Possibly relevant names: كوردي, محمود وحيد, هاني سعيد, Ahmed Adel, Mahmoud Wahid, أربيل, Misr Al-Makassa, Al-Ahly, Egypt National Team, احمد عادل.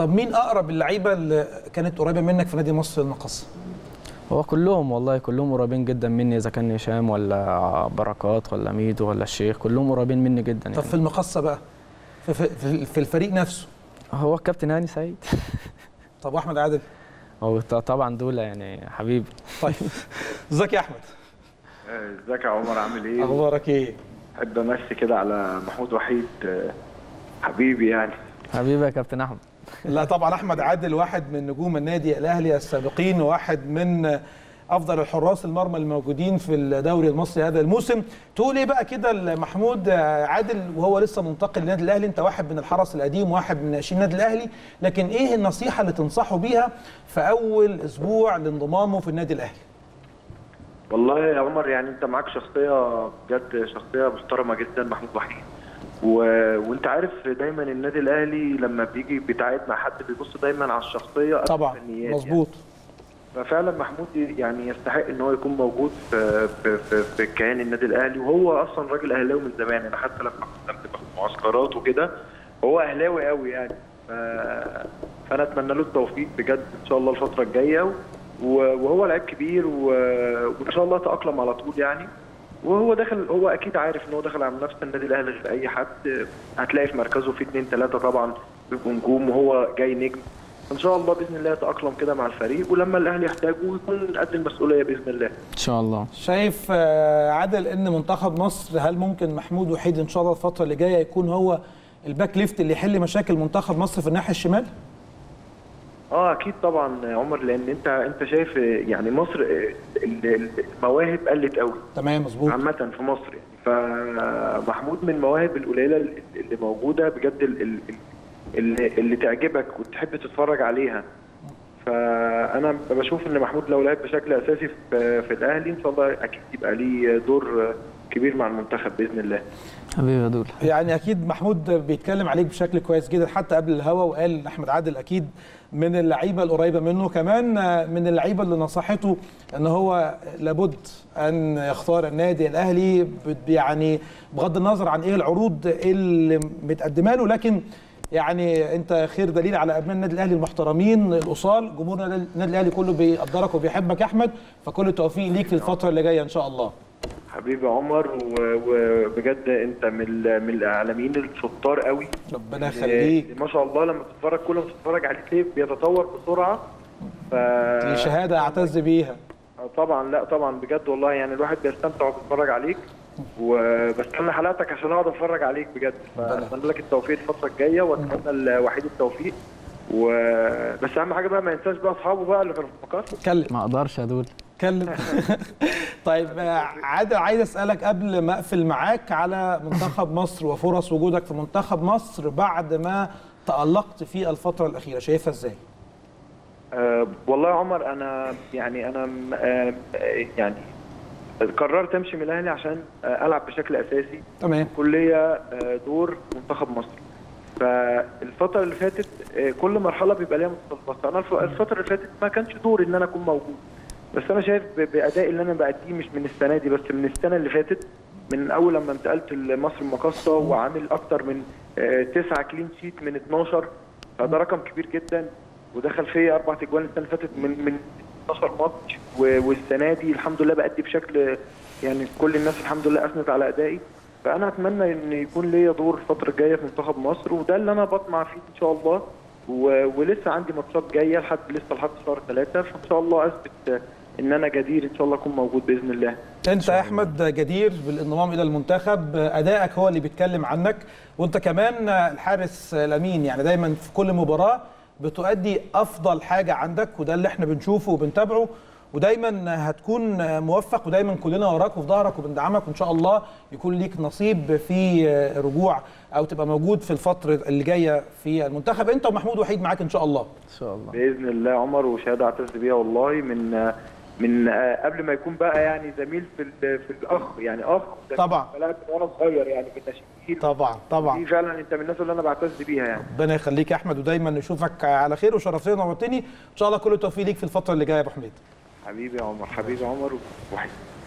طب مين اقرب اللعيبه اللي كانت قريبه منك في نادي مصر المقصه؟ هو كلهم والله كلهم قريبين جدا مني، اذا كان هشام ولا بركات ولا ميدو ولا الشيخ، كلهم قريبين مني جدا. طب يعني في المقصه بقى في الفريق نفسه هو الكابتن هاني سعيد طب واحمد عادل؟ هو طبعا دول يعني حبيبي. طيب ازيك يا احمد؟ ازيك يا عمر، عامل ايه؟ اخبارك ايه؟ احب امسي كده على محمود وحيد حبيبي يعني. حبيبي يا كابتن احمد. لا طبعا احمد عادل واحد من نجوم النادي الاهلي السابقين، واحد من افضل الحراس المرمى الموجودين في الدوري المصري هذا الموسم. تقول ايه بقى كده لمحمود عادل وهو لسه منتقل للنادي الاهلي؟ انت واحد من الحرس القديم، واحد من ناشئين النادي الاهلي، لكن ايه النصيحه اللي تنصحه بيها في اول اسبوع لانضمامه في النادي الاهلي؟ والله يا عمر يعني انت معاك شخصيه بجد، شخصيه محترمه جدا محمود وحيد، وانت عارف دايما النادي الاهلي لما بيجي بيتعاقد مع حد بيبص دايما على الشخصيه طبعا. مظبوط يعني. ففعلا محمود يعني يستحق ان هو يكون موجود في كيان النادي الاهلي، وهو اصلا راجل اهلاوي من زمان. انا حتى لما بتبقى في المعسكرات وكده هو اهلاوي قوي يعني، فانا اتمنى له التوفيق بجد ان شاء الله الفتره الجايه، وهو لعيب كبير وان شاء الله تأقلم على طول يعني. وهو داخل هو اكيد عارف ان هو داخل على منافسه النادي الاهلي غير اي حد، هتلاقي في مركزه في 2 3 طبعا بيبقوا نجوم وهو جاي نجم، ان شاء الله باذن الله يتأقلم كده مع الفريق، ولما الاهلي يحتاجه يكون قد المسؤوليه باذن الله ان شاء الله. شايف عادل ان منتخب مصر هل ممكن محمود وحيد ان شاء الله الفتره اللي جايه يكون هو الباك ليفت اللي يحل مشاكل منتخب مصر في الناحيه الشمال؟ اكيد طبعا يا عمر، لان انت شايف يعني مصر المواهب قلت قوي. تمام مظبوط. عامه في مصر يعني، فمحمود من المواهب القليله اللي موجوده بجد، اللي تعجبك وتحب تتفرج عليها. فانا بشوف ان محمود لو لعب بشكل اساسي في الاهلي ان شاء الله اكيد يبقى ليه دور كبير مع المنتخب باذن الله. حبيبي يا دول. يعني اكيد محمود بيتكلم عليك بشكل كويس جدا حتى قبل الهوا، وقال احمد عادل اكيد من اللعيبه القريبه منه، كمان من اللعيبه اللي نصحته ان هو لابد ان يختار النادي الاهلي يعني بغض النظر عن ايه العروض اللي متقدمه له، لكن يعني انت خير دليل على ابناء النادي الاهلي المحترمين الاصال، جمهور النادي الاهلي كله بيقدرك وبيحبك يا احمد، فكل التوفيق ليك في الفتره اللي جايه ان شاء الله. حبيبي عمر، وبجد انت من الاعلاميين الشطار قوي، ربنا يخليك. ما شاء الله لما تتفرج كل ما تتفرج عليه كيف بيتطور بسرعه، دي شهاده اعتز بيها طبعا. لا طبعا بجد والله يعني الواحد بيستمتع وبيتفرج عليك، وبستنى حلقتك عشان اقعد اتفرج عليك بجد. فاتمنى لك التوفيق الفتره الجايه، واتمنى لوحيد التوفيق، بس اهم حاجه بقى ما ينساش بقى اصحابه بقى اللي كانوا في المقاصه. اتكلم. ما اقدرش يا دول اتكلم. طيب عادل، عايز اسالك قبل ما اقفل معاك على منتخب مصر وفرص وجودك في منتخب مصر بعد ما تألقت في الفتره الاخيره، شايفها ازاي؟ والله يا عمر انا يعني يعني قررت امشي من الاهلي عشان العب بشكل اساسي. تمام. كليه دور منتخب مصر. فالفتره اللي فاتت كل مرحله بيبقى ليها متطلباتها، انا الفتره اللي فاتت ما كانش دوري ان انا اكون موجود، بس انا شايف بادائي اللي انا باديه مش من السنه دي بس من السنه اللي فاتت، من اول لما انتقلت لمصر المقاصه وعامل اكتر من 9 كلين شيت من 12، فده رقم كبير جدا، ودخل فيا 4 اجوان السنه اللي فاتت من 12 ماتش، والسنه دي الحمد لله بادي بشكل يعني كل الناس الحمد لله اثنت على ادائي. فانا اتمنى ان يكون ليا دور الفتره الجايه في منتخب مصر، وده اللي انا بطمع فيه ان شاء الله، ولسه عندي ماتشات جايه لحد شهر 3، فان شاء الله اثبت ان انا جدير ان شاء الله اكون موجود باذن الله. انت يا احمد جدير بالانضمام الى المنتخب، ادائك هو اللي بيتكلم عنك، وانت كمان الحارس الامين يعني دايما في كل مباراه بتؤدي افضل حاجه عندك، وده اللي احنا بنشوفه وبنتابعه، ودايما هتكون موفق، ودايما كلنا وراك وفي ظهرك وبندعمك، وان شاء الله يكون ليك نصيب في رجوع او تبقى موجود في الفتره اللي جايه في المنتخب. انت ومحمود وحيد معاك ان شاء الله. ان شاء الله باذن الله يا عمر، وشهاده اعتز بيها والله من قبل ما يكون بقى يعني زميل في الاخ يعني اخ طبعا، بلعب وانا صغير يعني في الناشئين طبعا دي فعلا انت من الناس اللي انا بعتز بيها يعني. ربنا يخليك يا احمد، ودايما نشوفك على خير، وشرفتني ونورتني، ان شاء الله كل التوفيق ليك في الفتره اللي جايه يا ابو حميد. حبيبي يا عمر، حبيبي عمر وحيد.